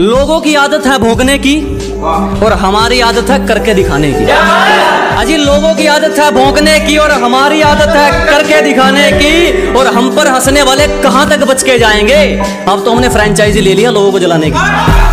लोगों की आदत है भोगने की और हमारी आदत है करके दिखाने की। अजी लोगों की आदत है भोंकने की और हमारी आदत है करके दिखाने की। और हम पर हंसने वाले कहाँ तक बच के जाएंगे। अब तो हमने फ्रेंचाइजी ले लिया लोगों को जलाने की।